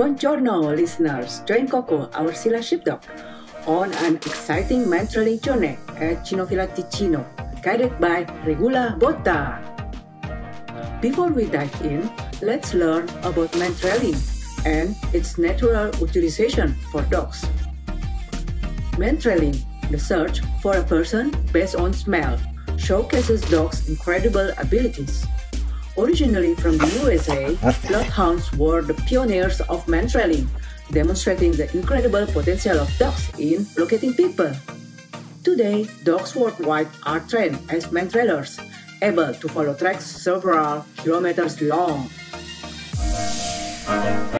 Buongiorno, listeners! Join Coco, our Sila Sheepdog, on an exciting mentoring journey at Cinofila Ticino, guided by Regula Botta. Before we dive in, let's learn about mentoring and its natural utilization for dogs. Mentoring, the search for a person based on smell, showcases dogs' incredible abilities. Originally from the USA, bloodhounds were the pioneers of mantrailing, demonstrating the incredible potential of dogs in locating people. Today, dogs worldwide are trained as mantrailers, able to follow tracks several kilometers long.